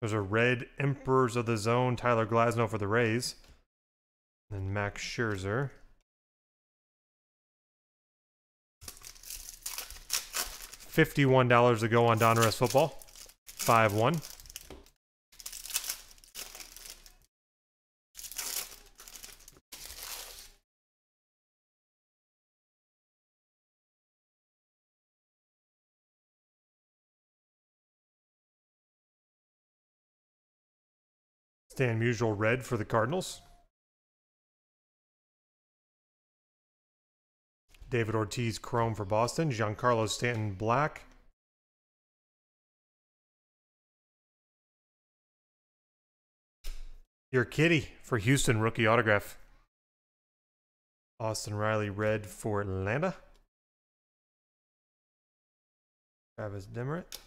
There's a red Emperors of the Zone, Tyler Glasnow for the Rays. And then Max Scherzer. fifty-one dollars to go on Donruss Football. five one. Stan Musial red for the Cardinals. David Ortiz chrome for Boston. Giancarlo Stanton black. Your Kitty for Houston, rookie autograph. Austin Riley red for Atlanta. Travis Demerit.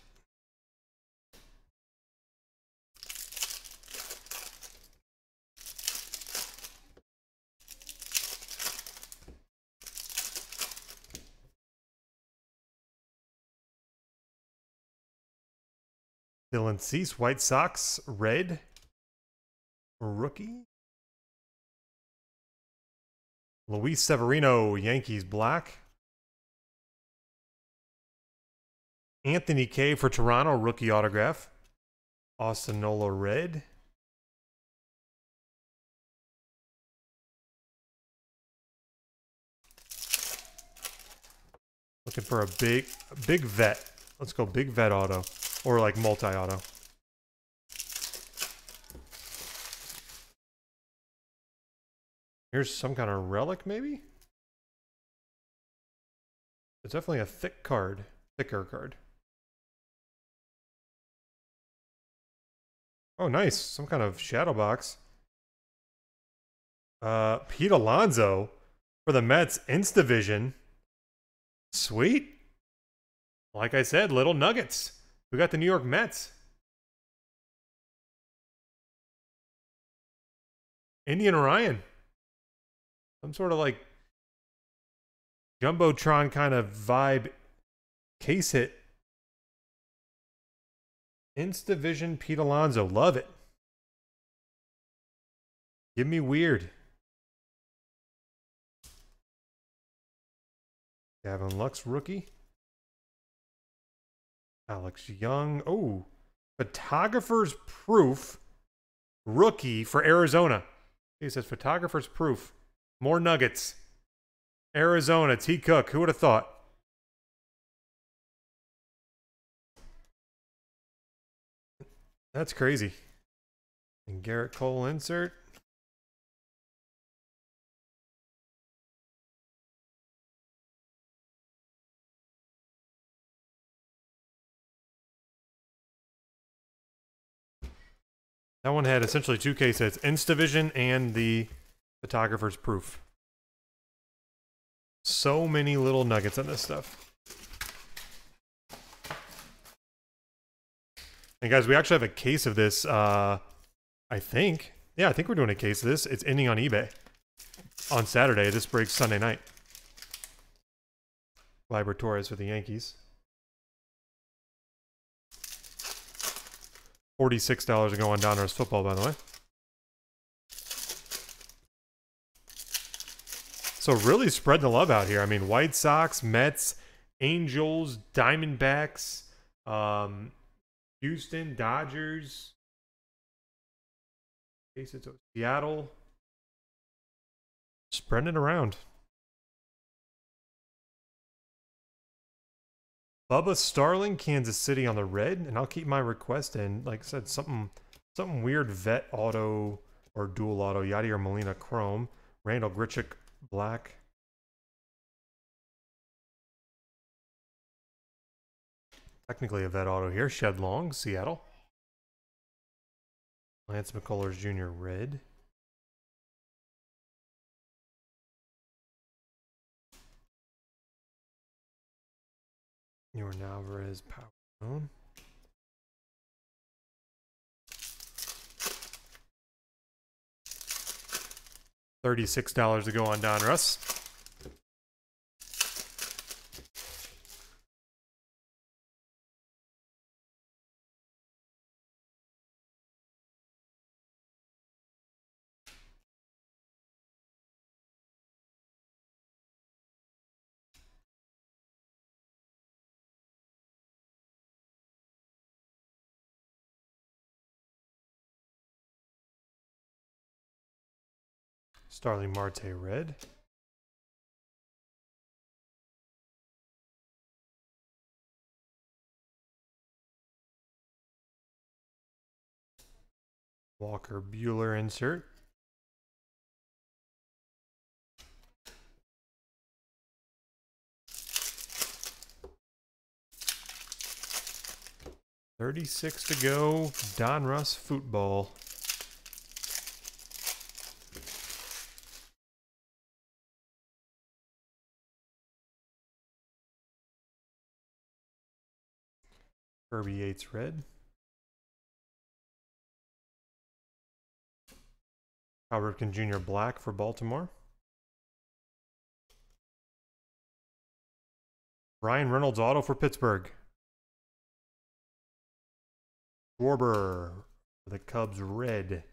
Dylan Cease, White Sox, red, rookie. Luis Severino, Yankees, black. Anthony Kaye for Toronto, rookie autograph. Austin Nola, red. Looking for a big, a big vet. Let's go big vet auto. Or like multi-auto. Here's some kind of relic, maybe? It's definitely a thick card. Thicker card. Oh, nice. Some kind of shadow box. Uh, Pete Alonso for the Mets. InstaVision. Sweet. Like I said, little nuggets. We got the New York Mets. Indian Orion. Some sort of like Jumbotron kind of vibe case hit. InstaVision Pete Alonso. Love it. Give me weird. Gavin Lux rookie. Alex Young. Oh, Photographer's Proof rookie for Arizona. He says Photographer's Proof. More nuggets. Arizona, T. Cook. Who would have thought? That's crazy. And Garrett Cole insert. That one had essentially two case hits, InstaVision and the Photographer's Proof. So many little nuggets on this stuff. And guys, we actually have a case of this, uh, I think. Yeah, I think we're doing a case of this. It's ending on eBay on Saturday. This breaks Sunday night. Gleyber Torres for the Yankees. forty-six dollars to go on Donruss Football, by the way. So really spreading the love out here. I mean, White Sox, Mets, Angels, Diamondbacks, um, Houston, Dodgers, Seattle. Spreading it around. Bubba Starling, Kansas City on the red, and I'll keep my request in. Like I said, something something weird vet auto or dual auto. Yadier Molina Chrome. Randall Grichuk black. Technically a vet auto here. Shed Long, Seattle. Lance McCullers Junior red. Yordan Alvarez Power Zone. thirty-six dollars to go on Donruss. Starling Marte red. Walker Buehler insert. thirty-six to go. Donruss Football. Kirby Yates red. Cal Ripken Junior black for Baltimore. Ryan Reynolds auto for Pittsburgh. Schwarber for the Cubs red.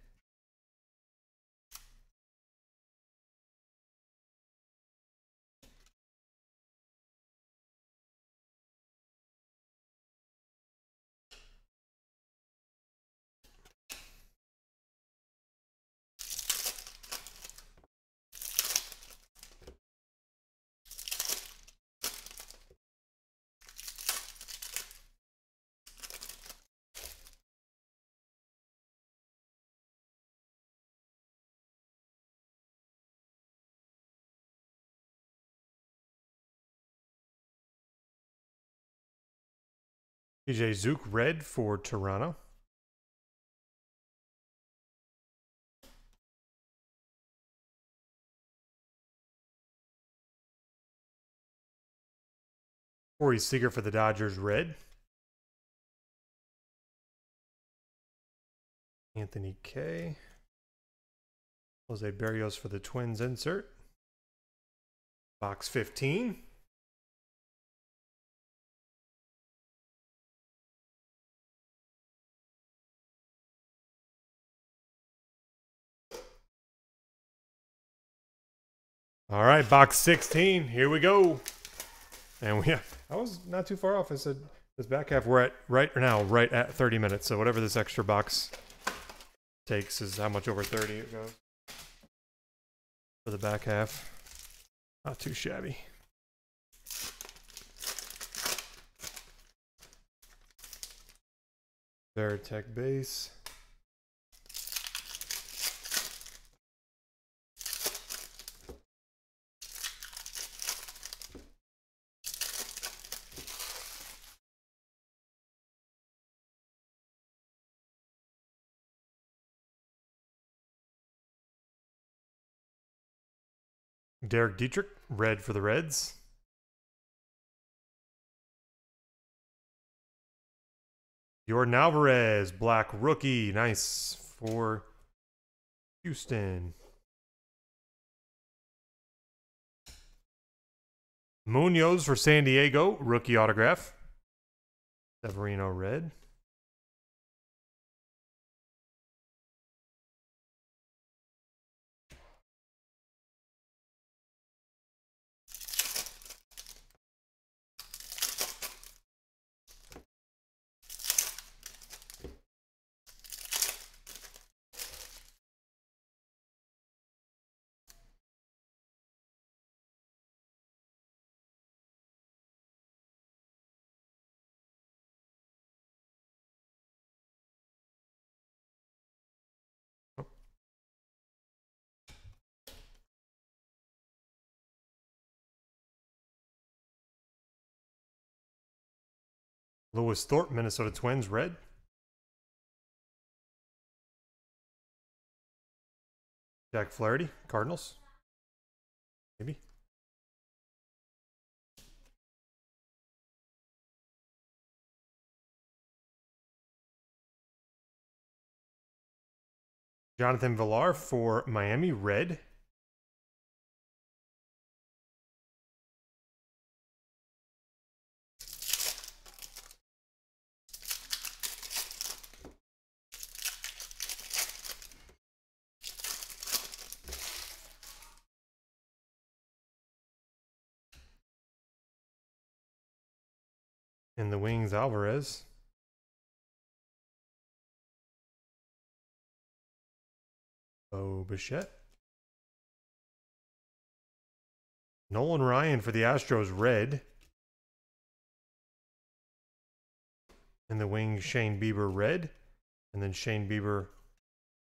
P J Zook red for Toronto. Corey Seager for the Dodgers red. Anthony Kay. Jose Berrios for the Twins insert. Box fifteen. All right, box sixteen. Here we go. And we have, I was not too far off. I said this back half, we're at right now, right at thirty minutes. So whatever this extra box takes is how much over thirty it goes for the back half. Not too shabby. Veritech base. Derek Dietrich, red for the Reds. Jordan Alvarez, black rookie. Nice for Houston. Munoz for San Diego, rookie autograph. Severino red. Lewis Thorpe, Minnesota Twins, red. Jack Flaherty, Cardinals. Maybe. Jonathan Villar for Miami, red. In the wings, Alvarez. Bo Bichette. Nolan Ryan for the Astros, red. In the wings, Shane Bieber, red. And then Shane Bieber,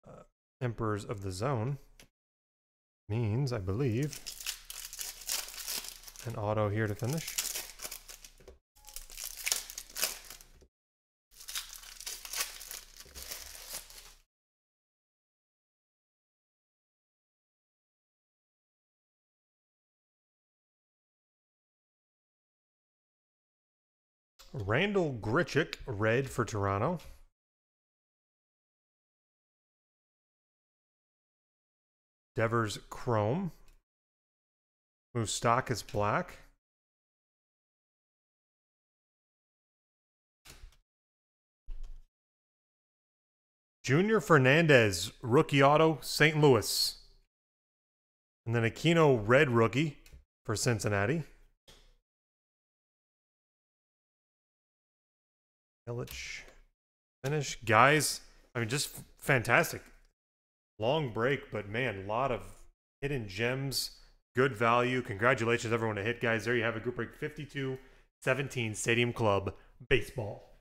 uh, Emperors of the Zone. Means, I believe, an auto here to finish. Randall Grichuk, red for Toronto. Devers Chrome. Moustakas black. Junior Fernandez, rookie auto, Saint Louis. And then Aquino, red rookie for Cincinnati. Illich finish. Guys, I mean, just fantastic. Long break, but man, a lot of hidden gems. Good value. Congratulations, everyone, to hit, guys. There you have it. Group break fifty-two seventeen Stadium Club Baseball.